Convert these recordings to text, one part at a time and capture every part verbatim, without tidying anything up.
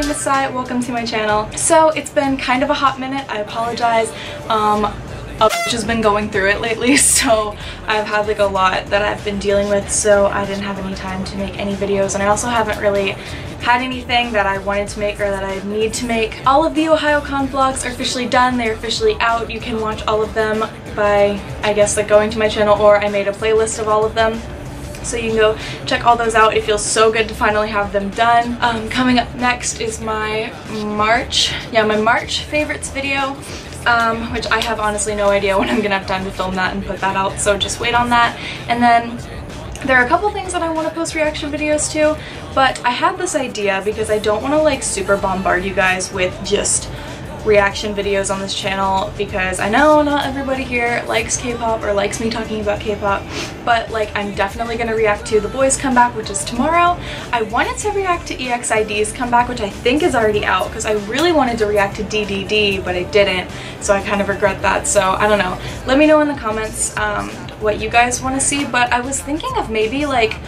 name is Sai, welcome to my channel. So it's been kind of a hot minute, I apologize. Um, I've just been going through it lately, so I've had like a lot that I've been dealing with, so I didn't have any time to make any videos, and I also haven't really had anything that I wanted to make or that I need to make. All of the OhioCon vlogs are officially done, they're officially out. You can watch all of them by, I guess, like going to my channel, or I made a playlist of all of them. So you can go check all those out. It feels so good to finally have them done. Um, coming up next is my March, yeah, my March favorites video, um, which I have honestly no idea when I'm gonna have time to film that and put that out, so just wait on that. And then there are a couple things that I want to post reaction videos to, but I had this idea because I don't want to like super bombard you guys with just reaction videos on this channel, because I know not everybody here likes K-pop or likes me talking about K-pop, but like I'm definitely gonna react to The Boys' comeback, which is tomorrow. I wanted to react to E X I D's comeback, which I think is already out, because I really wanted to react to D D D, but I didn't, so I kind of regret that. So I don't know, let me know in the comments um, what you guys want to see, but I was thinking of maybe like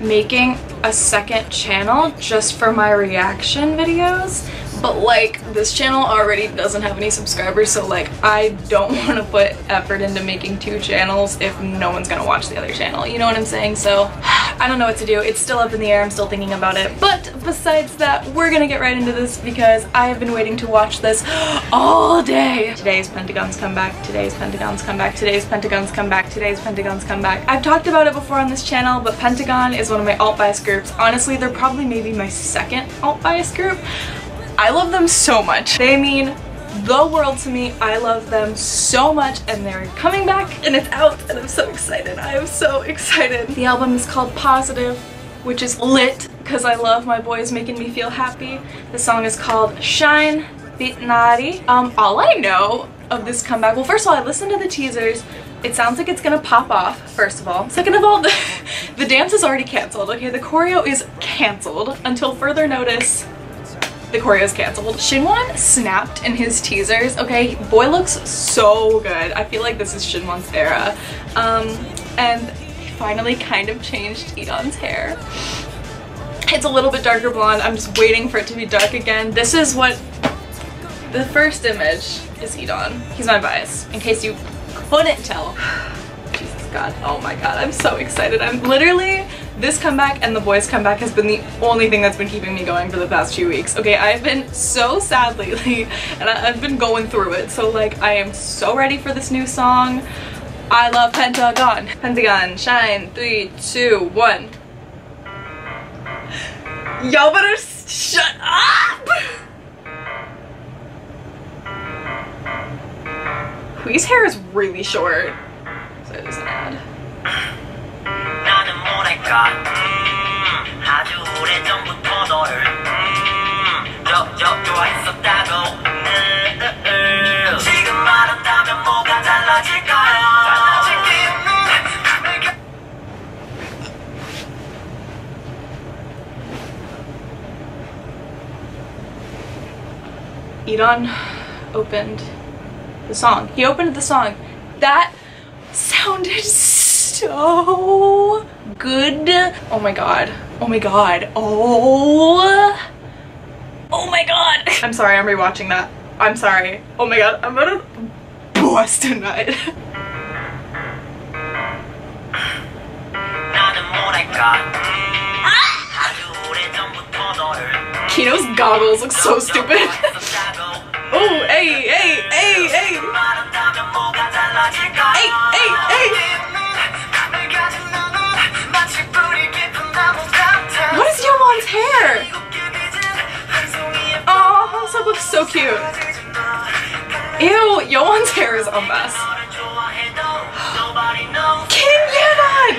making a second channel just for my reaction videos. But like, this channel already doesn't have any subscribers, so like I don't want to put effort into making two channels if no one's gonna watch the other channel, you know what I'm saying? So I don't know what to do, it's still up in the air, I'm still thinking about it. But besides that, we're gonna get right into this because I have been waiting to watch this all day. Today's Pentagon's comeback, today's Pentagon's comeback, today's Pentagon's comeback, today's Pentagon's comeback. I've talked about it before on this channel, but Pentagon is one of my alt-bias groups. Honestly, they're probably maybe my second alt-bias group. I love them so much. They mean the world to me. I love them so much, and they're coming back and it's out, and I'm so excited. I am so excited. The album is called Positive, which is lit because I love my boys making me feel happy. The song is called Shine Bitnari. Um, all I know of this comeback, well, first of all, I listened to the teasers. It sounds like it's gonna pop off, first of all. Second of all, the, the dance is already canceled, okay? The choreo is canceled until further notice. The choreo is canceled. Shinwon snapped in his teasers, okay? Boy looks so good. I feel like this is Shinwon's era. Um, and he finally kind of changed E'Dawn's hair. It's a little bit darker blonde. I'm just waiting for it to be dark again. This is what, the first image is E'Dawn. He's my bias, in case you couldn't tell. Jesus God, oh my God, I'm so excited. I'm literally, this comeback and The Boys' comeback has been the only thing that's been keeping me going for the past few weeks. Okay, I've been so sad lately, and I, I've been going through it, so like I am so ready for this new song. I love Pentagon. Pentagon, shine, three, two, one. Y'all better shut up! Hui's hair is really short, so there's an ad. E'Dawn opened the song. He opened the song. That sounded so good. Oh my God. Oh my God. Oh. Oh my God. I'm sorry, I'm rewatching that. I'm sorry. Oh my God, I'm gonna bust tonight. Kino's goggles look so stupid. Oh, hey, hey, hey, hey. Hey, hey, hey. What is Yohan's hair? Oh, Wooseok looks so cute. Ew, Yohan's hair is a mess. King Yeon!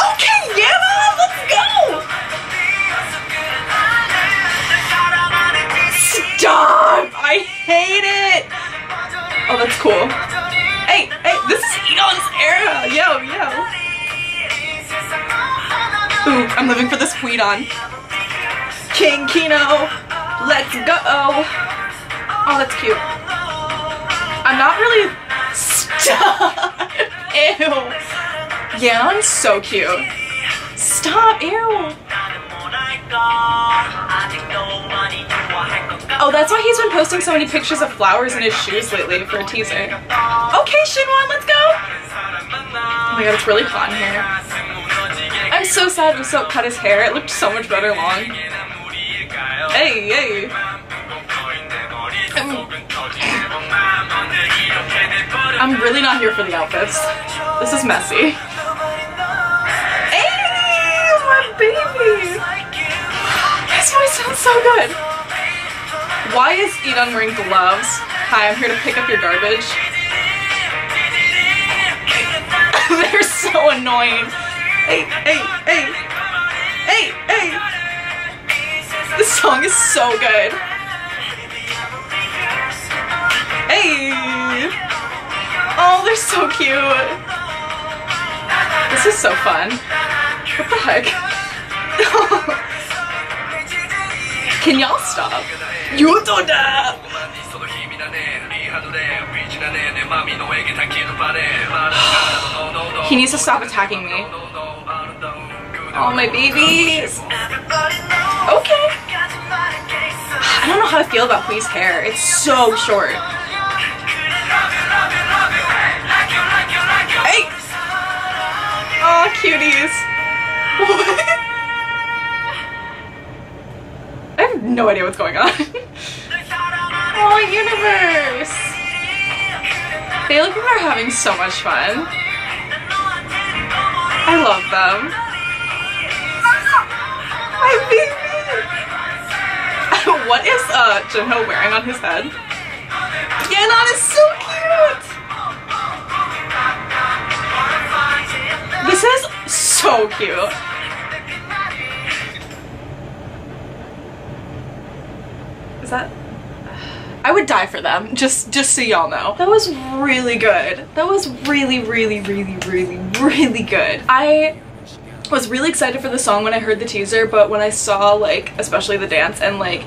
Oh, King Yeon! Let's go! Stop! I hate it! Oh, that's cool. Hey, hey, this is E'Dawn's era! Yo, yo! Ooh, I'm living for this E'Dawn. King Kino, let's go! Oh, that's cute. I'm not really... Stop! Ew. Yeah, I'm so cute. Stop, ew. Oh, that's why he's been posting so many pictures of flowers in his shoes lately for a teaser. Okay, Shinwon, let's go! Oh my god, it's really hot in here. I'm so sad Wooseok cut his hair. It looked so much better long. Hey, hey. I'm, I'm really not here for the outfits. This is messy. Hey, my baby! This voice sounds so good. Why is E'Dawn wearing gloves? Hi, I'm here to pick up your garbage. They're so annoying. Hey, hey, hey. Hey, hey. This song is so good. Hey. Oh, they're so cute. This is so fun. What the heck? Can y'all stop? Yuto da! He needs to stop attacking me. Oh, my babies! Okay! I don't know how I feel about Hui's hair. It's so short. Hey! Aw, cuties! What? No idea what's going on. Oh, universe! They look like they're having so much fun. I love them. My baby! What is uh, Jinho wearing on his head? Yenon is so cute! This is so cute. That I would die for them, just just so y'all know. That was really good. That was really really really really really good. I was really excited for the song when I heard the teaser, but when I saw, like, especially the dance, and like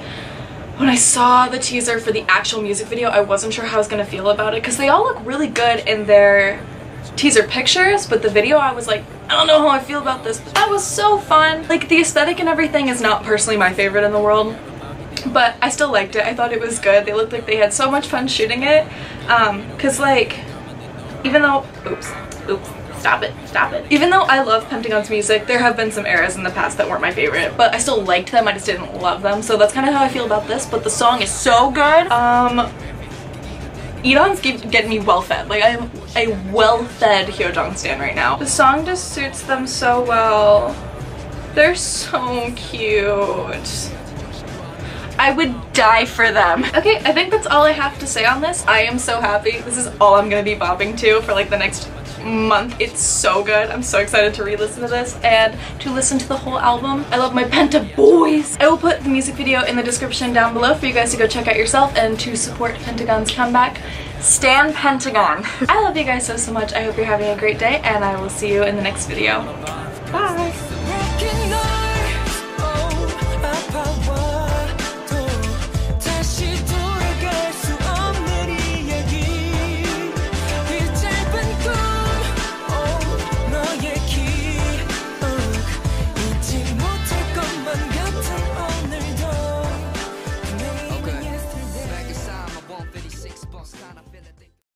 when I saw the teaser for the actual music video, I wasn't sure how I was gonna feel about it because they all look really good in their teaser pictures, but the video I was like, I don't know how I feel about this. That was so fun. Like, the aesthetic and everything is not personally my favorite in the world, but I still liked it. I thought it was good. They looked like they had so much fun shooting it. Um, cause like, even though, oops, oops, stop it, stop it. Even though I love Pentagon's music, there have been some eras in the past that weren't my favorite, but I still liked them, I just didn't love them. So that's kind of how I feel about this, but the song is so good. Um, E'Dawn's getting me well-fed. Like, I'm a well-fed Hyojong stan right now. The song just suits them so well. They're so cute. I would die for them. Okay, I think that's all I have to say on this. I am so happy. This is all I'm gonna be bopping to for like the next month. It's so good. I'm so excited to re-listen to this and to listen to the whole album. I love my Penta boys. I will put the music video in the description down below for you guys to go check out yourself and to support Pentagon's comeback. Stan Pentagon. I love you guys so, so much. I hope you're having a great day, and I will see you in the next video. Bye.